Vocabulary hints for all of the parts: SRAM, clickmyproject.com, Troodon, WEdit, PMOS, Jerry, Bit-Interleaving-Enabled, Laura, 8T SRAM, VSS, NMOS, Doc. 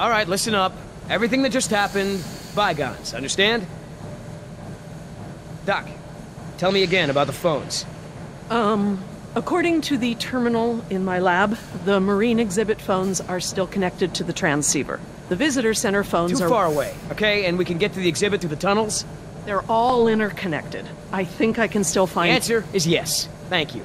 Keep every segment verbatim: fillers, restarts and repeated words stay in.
All right, listen up. Everything that just happened, bygones, understand? Doc, tell me again about the phones. Um, according to the terminal in my lab, the marine exhibit phones are still connected to the transceiver. The visitor center phones are... Too far away, okay? And we can get to the exhibit through the tunnels? They're all interconnected. I think I can still find... The answer is yes. Thank you.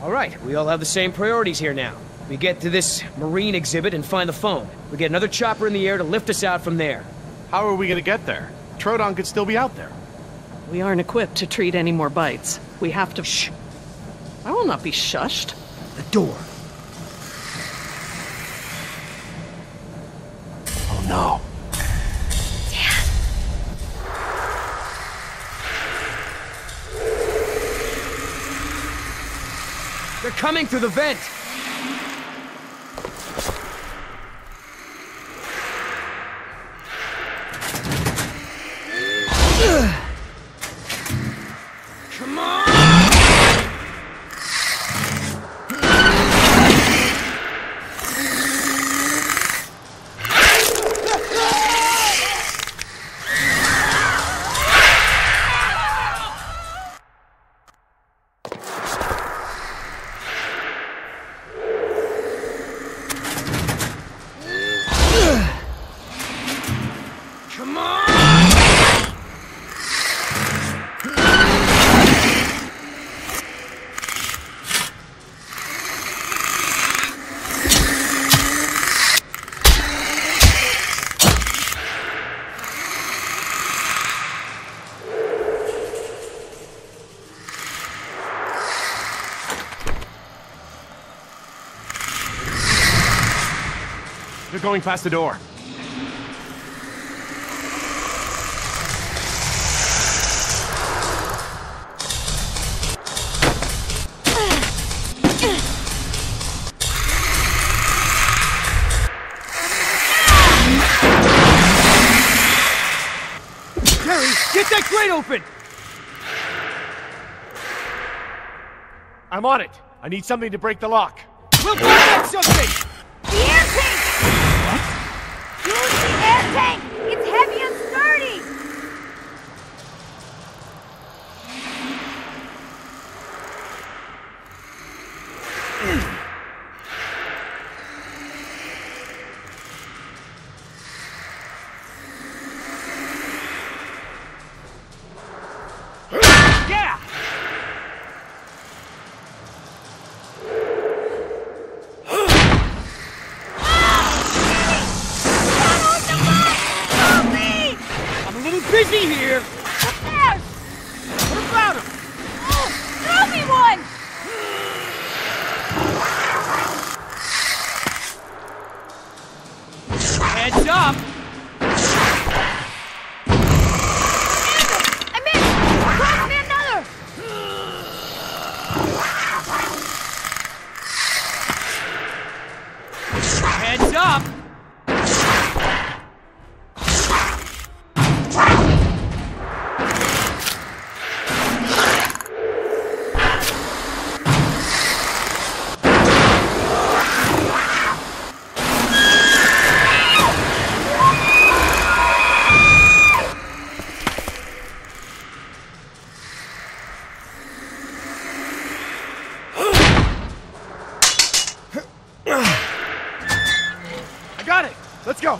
All right, we all have the same priorities here now. We get to this marine exhibit and find the phone. We get another chopper in the air to lift us out from there. How are we gonna get there? Troodon could still be out there. We aren't equipped to treat any more bites. We have to... Shh! I will not be shushed. The door. Oh no. Damn. They're coming through the vent! They're going past the door. Jerry, get that crate open! I'm on it. I need something to break the lock. We'll find out something! The air tank! What? Use the air tank! It's heavy and sturdy! Busy here! What's there? What about him? Oh, throw me one! Heads up! I missed! Throw me another! Heads up! Let's go!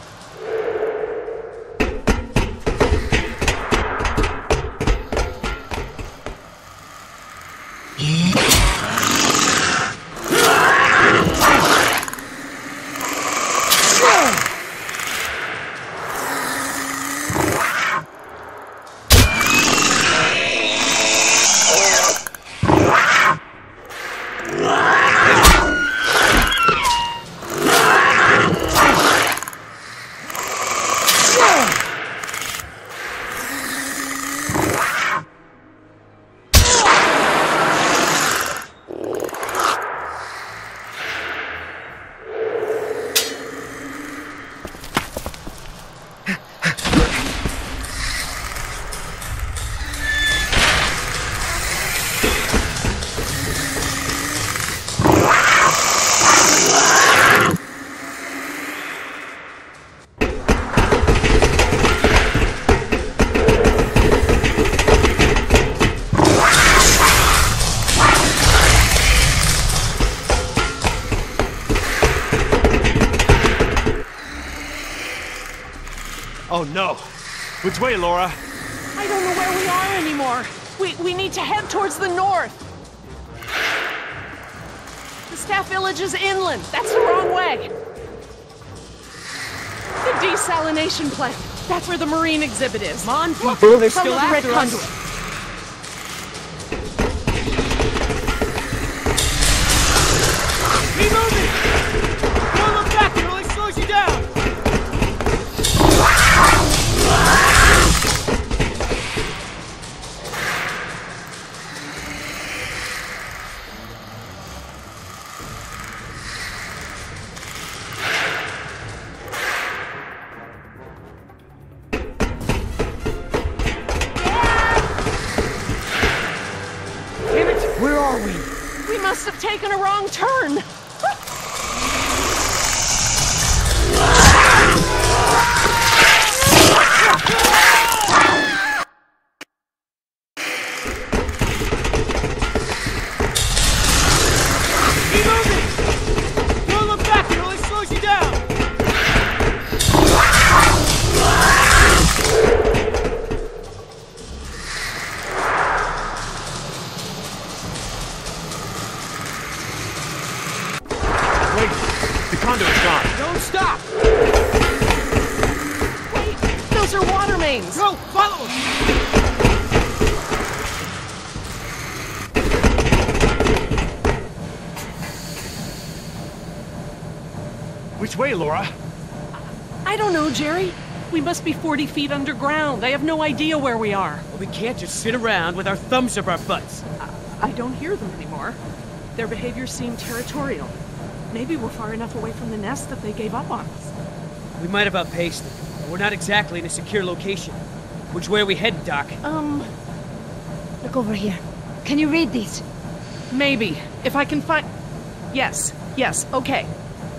Oh no! Which way, Laura? I don't know where we are anymore. We, we need to head towards the north. The staff village is inland. That's the wrong way. The desalination plant. That's where the marine exhibit is. Mon, look, oh, they're still the red conduit. Keep moving! Don't look back, it really slows you down! Taken a wrong turn. Which way, Laura? I don't know, Jerry. We must be forty feet underground. I have no idea where we are. Well, we can't just sit around with our thumbs up our butts. I, I don't hear them anymore. Their behavior seemed territorial. Maybe we're far enough away from the nest that they gave up on us. We might have outpaced them. But we're not exactly in a secure location. Which way are we heading, Doc? Um... Look over here. Can you read these? Maybe. If I can find... Yes. Yes. Okay.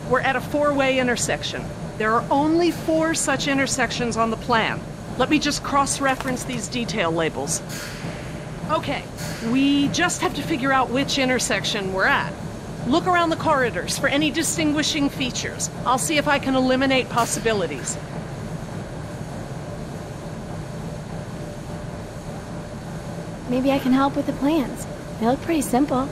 We're at a four-way intersection. There are only four such intersections on the plan. Let me just cross-reference these detail labels. Okay, we just have to figure out which intersection we're at. Look around the corridors for any distinguishing features. I'll see if I can eliminate possibilities. Maybe I can help with the plans. They look pretty simple.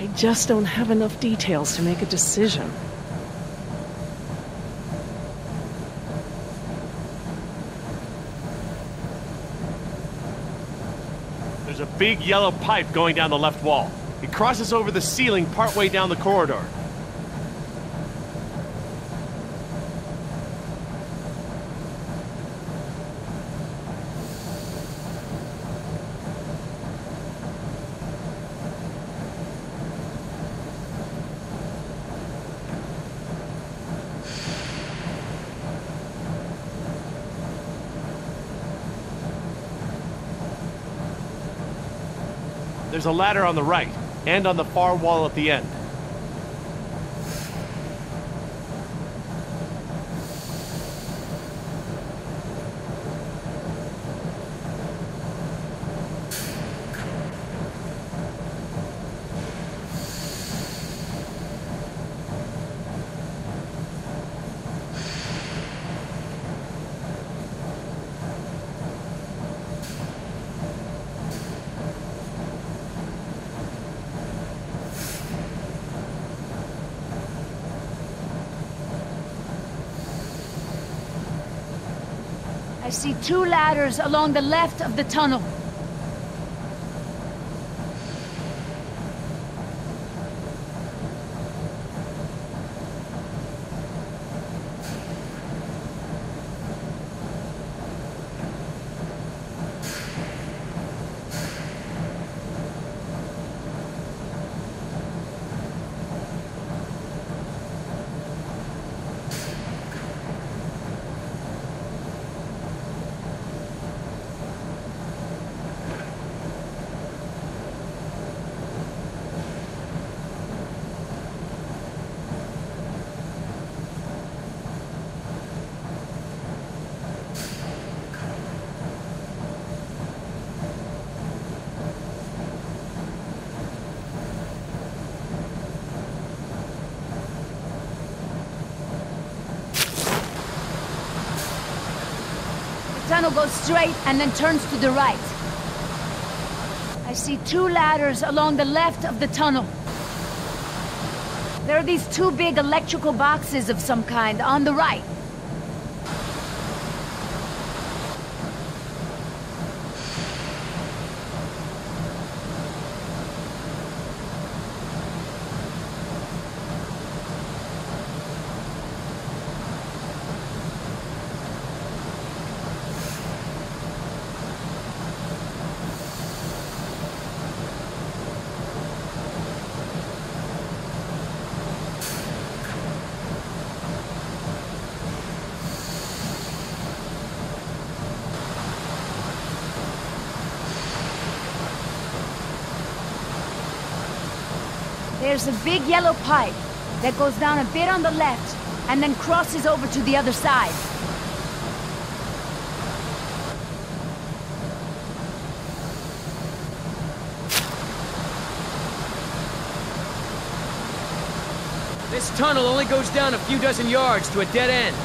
I just don't have enough details to make a decision. There's a big yellow pipe going down the left wall. It crosses over the ceiling partway down the corridor. There's a ladder on the right, and on the far wall at the end. I see two ladders along the left of the tunnel. tunnel goes straight and then turns to the right. I see two ladders along the left of the tunnel. There are these two big electrical boxes of some kind on the right. There's a big yellow pipe that goes down a bit on the left and then crosses over to the other side. This tunnel only goes down a few dozen yards to a dead end.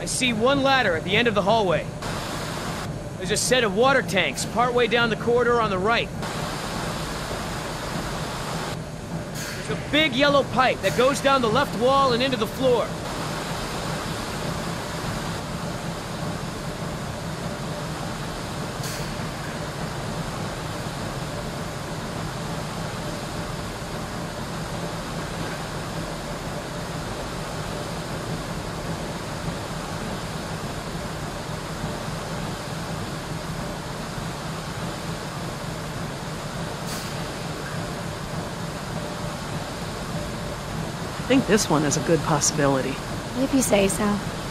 I see one ladder at the end of the hallway. There's a set of water tanks partway down the corridor on the right. A big yellow pipe that goes down the left wall and into the floor. I think this one is a good possibility. If you say so.